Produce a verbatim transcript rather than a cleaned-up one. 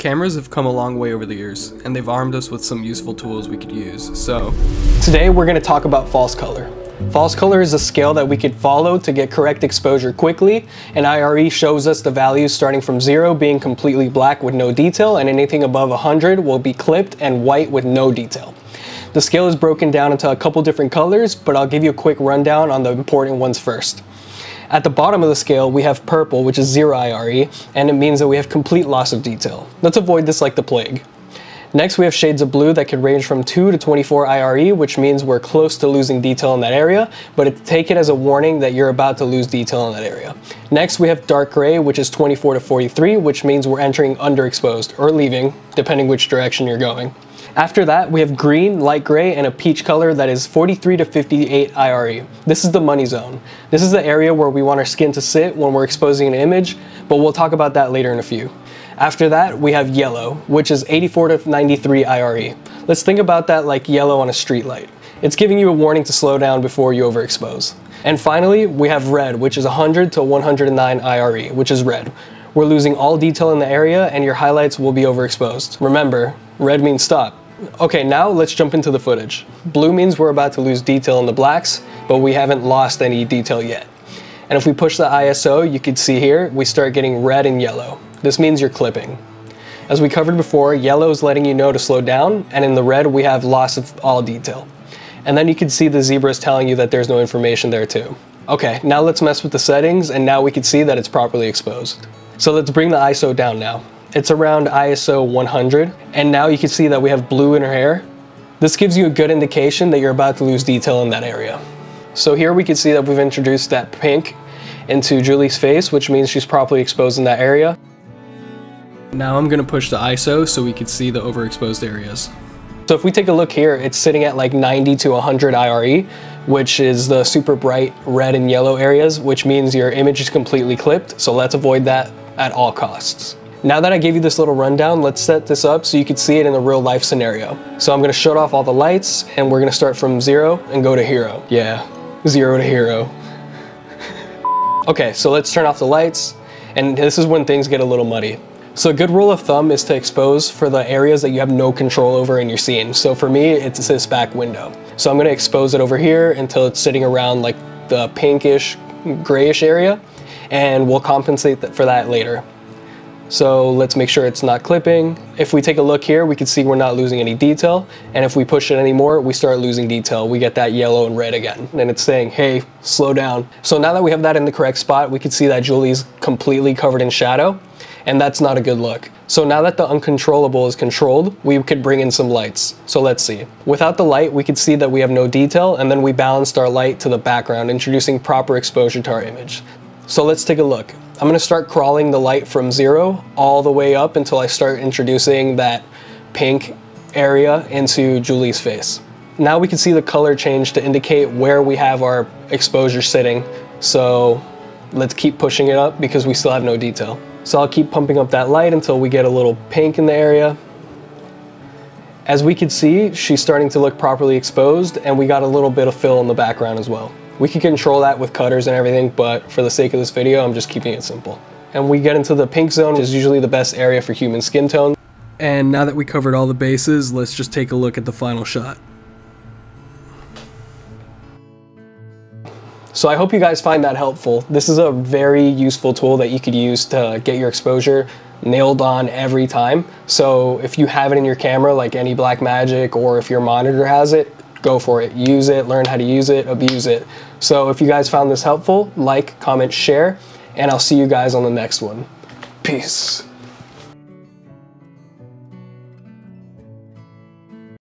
Cameras have come a long way over the years, and they've armed us with some useful tools we could use, so... Today we're going to talk about false color. False color is a scale that we could follow to get correct exposure quickly, and I R E shows us the values starting from zero being completely black with no detail, and anything above one hundred will be clipped and white with no detail. The scale is broken down into a couple different colors, but I'll give you a quick rundown on the important ones first. At the bottom of the scale, we have purple, which is zero I R E, and it means that we have complete loss of detail. Let's avoid this like the plague. Next, we have shades of blue that could range from two to twenty-four I R E, which means we're close to losing detail in that area, but it, take it as a warning that you're about to lose detail in that area. Next, we have dark gray, which is twenty-four to forty-three, which means we're entering underexposed, or leaving, depending which direction you're going. After that, we have green, light gray, and a peach color that is forty-three to fifty-eight I R E. This is the money zone. This is the area where we want our skin to sit when we're exposing an image, but we'll talk about that later in a few. After that, we have yellow, which is eighty-four to ninety-three I R E. Let's think about that like yellow on a street light. It's giving you a warning to slow down before you overexpose. And finally, we have red, which is one hundred to one hundred nine I R E, which is red. We're losing all detail in the area and your highlights will be overexposed. Remember, red means stop. Okay, now let's jump into the footage. Blue means we're about to lose detail in the blacks, but we haven't lost any detail yet. And if we push the I S O, you can see here, we start getting red and yellow. This means you're clipping. As we covered before, yellow is letting you know to slow down, and in the red we have loss of all detail. And then you can see the zebra is telling you that there's no information there too. Okay, now let's mess with the settings, and now we can see that it's properly exposed. So let's bring the I S O down now. It's around I S O one hundred, and now you can see that we have blue in her hair. This gives you a good indication that you're about to lose detail in that area. So here we can see that we've introduced that pink into Julie's face, which means she's properly exposed in that area. Now I'm going to push the I S O so we can see the overexposed areas. So if we take a look here, it's sitting at like ninety to one hundred I R E, which is the super bright red and yellow areas, which means your image is completely clipped. So let's avoid that at all costs. Now that I gave you this little rundown, let's set this up so you can see it in a real life scenario. So I'm going to shut off all the lights and we're going to start from zero and go to hero. Yeah, zero to hero. Okay, so let's turn off the lights, and this is when things get a little muddy. So a good rule of thumb is to expose for the areas that you have no control over in your scene. So for me, it's this back window. So I'm going to expose it over here until it's sitting around like the pinkish, grayish area, and we'll compensate for that later. So let's make sure it's not clipping. If we take a look here, we can see we're not losing any detail. And if we push it anymore, we start losing detail. We get that yellow and red again. And it's saying, hey, slow down. So now that we have that in the correct spot, we can see that Julie's completely covered in shadow. And that's not a good look. So now that the uncontrollable is controlled, we could bring in some lights. So let's see. Without the light, we could see that we have no detail, and then we balanced our light to the background, introducing proper exposure to our image. So let's take a look. I'm going to start crawling the light from zero all the way up until I start introducing that pink area into Julie's face. Now we can see the color change to indicate where we have our exposure sitting. So let's keep pushing it up because we still have no detail. So I'll keep pumping up that light until we get a little pink in the area. As we can see, she's starting to look properly exposed, and we got a little bit of fill in the background as well. We can control that with cutters and everything, but for the sake of this video, I'm just keeping it simple. And we get into the pink zone, which is usually the best area for human skin tone. And now that we covered all the bases, let's just take a look at the final shot. So I hope you guys find that helpful. This is a very useful tool that you could use to get your exposure nailed on every time. So if you have it in your camera, like any Blackmagic, or if your monitor has it, go for it. Use it, learn how to use it, abuse it. So if you guys found this helpful, like, comment, share, and I'll see you guys on the next one. Peace.